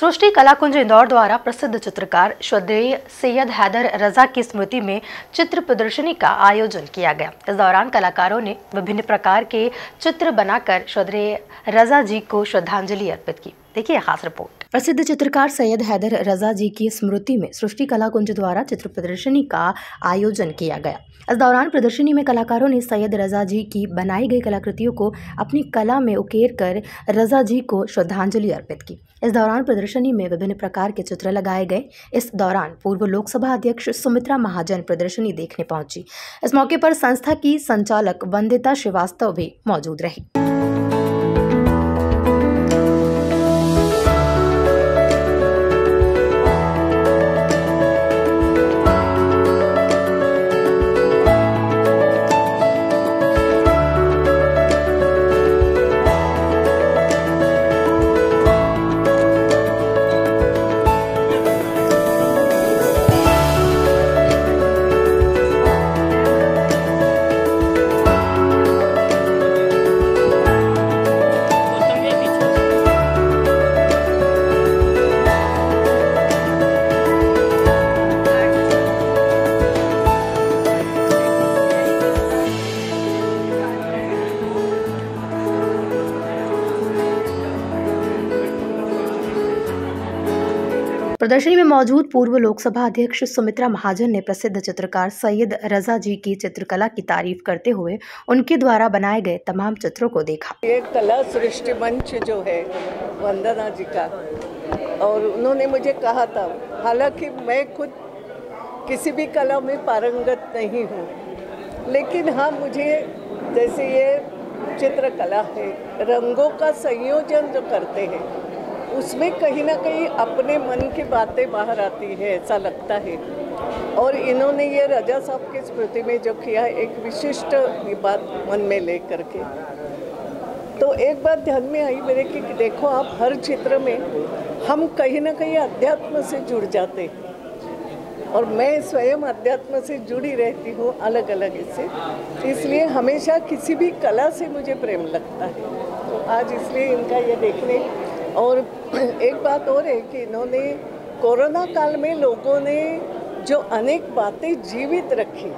सृष्टि कला कुंज इंदौर द्वारा प्रसिद्ध चित्रकार श्रद्धेय सैयद हैदर रजा की स्मृति में चित्र प्रदर्शनी का आयोजन किया गया। इस दौरान कलाकारों ने विभिन्न प्रकार के चित्र बनाकर श्रद्धेय रजा जी को श्रद्धांजलि अर्पित की। देखिए खास रिपोर्ट। प्रसिद्ध चित्रकार सैयद हैदर रजा जी की स्मृति में सृष्टि कला कुंज द्वारा चित्र प्रदर्शनी का आयोजन किया गया। इस दौरान प्रदर्शनी में कलाकारों ने सैयद रजा जी की बनाई गई कलाकृतियों को अपनी कला में उकेर कर रजा जी को श्रद्धांजलि अर्पित की। इस दौरान प्रदर्शनी में विभिन्न प्रकार के चित्र लगाए गए। इस दौरान पूर्व लोकसभा अध्यक्ष सुमित्रा महाजन प्रदर्शनी देखने पहुंची। इस मौके पर संस्था की संचालक वंदिता श्रीवास्तव भी मौजूद रही। प्रदर्शनी में मौजूद पूर्व लोकसभा अध्यक्ष सुमित्रा महाजन ने प्रसिद्ध चित्रकार सैयद रजा जी की चित्रकला की तारीफ करते हुए उनके द्वारा बनाए गए तमाम चित्रों को देखा। ये कला सृष्टि मंच जो है वंदना जी का, और उन्होंने मुझे कहा था, हालांकि मैं खुद किसी भी कला में पारंगत नहीं हूँ, लेकिन हाँ मुझे जैसे ये चित्रकला है, रंगों का संयोजन जो करते हैं उसमें कहीं ना कहीं अपने मन की बातें बाहर आती है, ऐसा लगता है। और इन्होंने ये रजा साहब की स्मृति में जो किया, एक विशिष्ट ये बात मन में ले करके, तो एक बात ध्यान में आई मेरे कि देखो आप हर चित्र में हम कहीं ना कहीं अध्यात्म से जुड़ जाते हैं, और मैं स्वयं अध्यात्म से जुड़ी रहती हूँ अलग अलग इससे, इसलिए हमेशा किसी भी कला से मुझे प्रेम लगता है। तो आज इसलिए इनका ये देखने, और एक बात और है कि इन्होंने कोरोना काल में लोगों ने जो अनेक बातें जीवित रखी,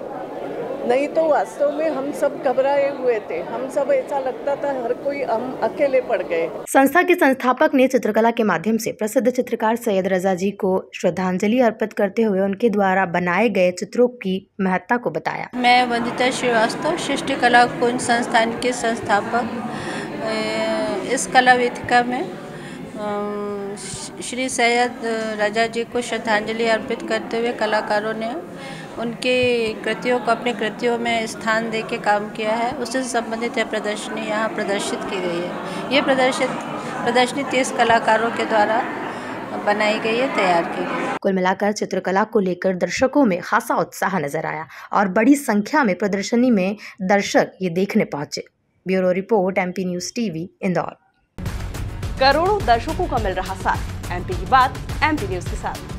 नहीं तो वास्तव में हम सब घबराए हुए थे, हम सब ऐसा लगता था हर कोई हम अकेले पड़ गए। संस्था के संस्थापक ने चित्रकला के माध्यम से प्रसिद्ध चित्रकार सैयद रजा जी को श्रद्धांजलि अर्पित करते हुए उनके द्वारा बनाए गए चित्रों की महत्ता को बताया। मैं वंदिता श्रीवास्तव, सृष्टि कला कुंज संस्थान के संस्थापक। इस कला वेदिका में श्री सैयद रजा जी को श्रद्धांजलि अर्पित करते हुए कलाकारों ने उनके कृतियों को अपने कृतियों में स्थान देके काम किया है। उससे संबंधित यह प्रदर्शनी यहाँ प्रदर्शित की गई है। ये प्रदर्शनी 30 कलाकारों के द्वारा बनाई गई है, तैयार की गई है। कुल मिलाकर चित्रकला को लेकर दर्शकों में खासा उत्साह नजर आया और बड़ी संख्या में प्रदर्शनी में दर्शक ये देखने पहुँचे। Bureau report MP News TV Indore. करोड़ों दर्शकों का मिल रहा साथ, MP की बात MP News के साथ।